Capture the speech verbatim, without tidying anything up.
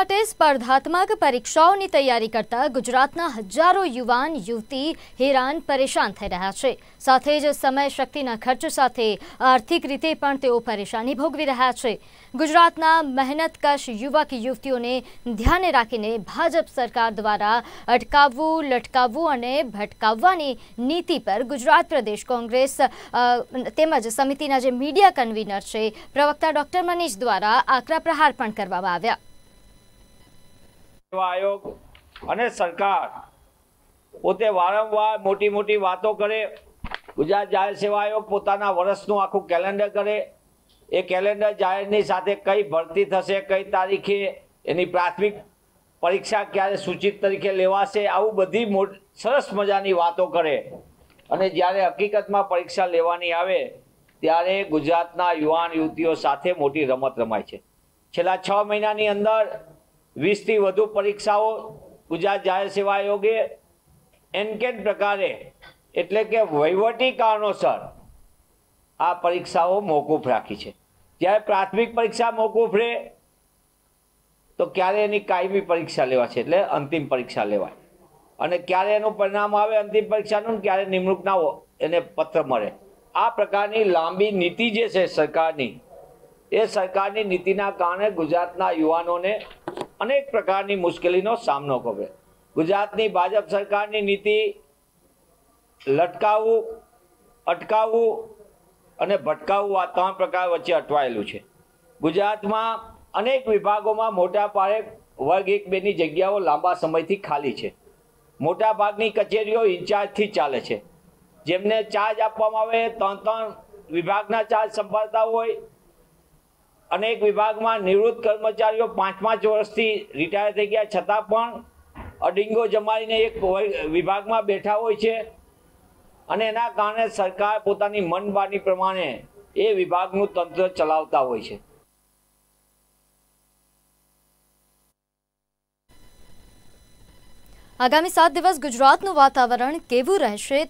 માટે સ્પર્ધાત્મક પરીક્ષાઓની તૈયારી કરતા ગુજરાતના હજારો યુવાન યુવતી હેરાન પરેશાન થઈ રહ્યા છે। સાથે જ સમય શક્તિના ખર્ચ સાથે આર્થિક રીતે પણ તેઓ પરેશાની ભોગવી રહ્યા છે। ગુજરાતના મહેનતકશ યુવક યુવતીઓને ધ્યાને રાખીને ભાજપ સરકાર દ્વારા અટકાવવું, લટકાવવું અને ભટકાવવાની નીતિ પર ગુજરાત પ્રદેશ કોંગ્રેસ તેમજ સમિતિના જે મીડિયા કન્વીનર છે પ્રવક્તા ડોક્ટર મનીષ દ્વારા આકરા પ્રહાર પણ કરવામાં આવ્યા। आयोग अने सरकार पोते वारंवार मोटी मोटी बातों करे। गुजरात जाहिर सेवा आयोग पोताना वर्षनु आखू कैलेंडर करे। ए कैलेंडर जाहिरनी साथे कई भर्ती थशे, कई तारीखे एनी प्राथमिक परीक्षा क्यारे सूचित तरीके लेवाशे, आवु बधी सरस मजानी बातों करे। अने ज्यारे हकीकतमां परीक्षा लेवानी आवे त्यारे गुजरातना युवान युवतीओ साथे मोटी रमत रमाय छे। छेल्ला छ महीनानी अंदर वीस थी वधु परीक्षाओं गुजरात जाहिर सेवा आयोगे एनकेट प्रकारे एटले के वहीवटी कारणोसर आ परीक्षाओं मौकूफ राखी है। त्यारे प्राथमिक परीक्षा मौकूफ रहे तो क्यारे एनी कायमी परीक्षा लेवाशे, एटले अंतिम परीक्षा लेवाय अने क्यारे एनुं परिणाम आवे अंतिम परीक्षानुं, क्यारे निमणूकना एने पत्र मळे। आ प्रकारनी लांबी नीति जे छे सरकारनी, ए सरकारनी नीतिना कारणे गुजरातना युवानोने अनेक प्रकारनी मुश्किलों सामनो करे। गुजरातनी भाजप सरकारनी नीति लटकावू, अटकावू अने भटकावू आ त्रण प्रकार वच्चे अटवायेलू छे। गुजरात में अनेक विभागों में मोटा पाये वर्ग एक बेनी जग्याओ लांबा समयथी खाली छे। मोटा भागनी कचेरीओ इंचार्जथी चाले छे। जेमने चार्ज आपवामां आवे त्रण त्रण विभागना चार्ज संभाळता होय। अनेक विभाग में निवृत्त कर्मचारी पांच पांच वर्ष थी रिटायर थी गया छतां पण अडिंगो जमाई एक विभाग में बैठा होय छे। अने एना कारणे सरकार पोतानी मनबानी प्रमाणे ए विभागनुं तंत्र चलावता होय छे। आगामी सात दिवस गुजरातनुं वातावरण केवुं रहेशे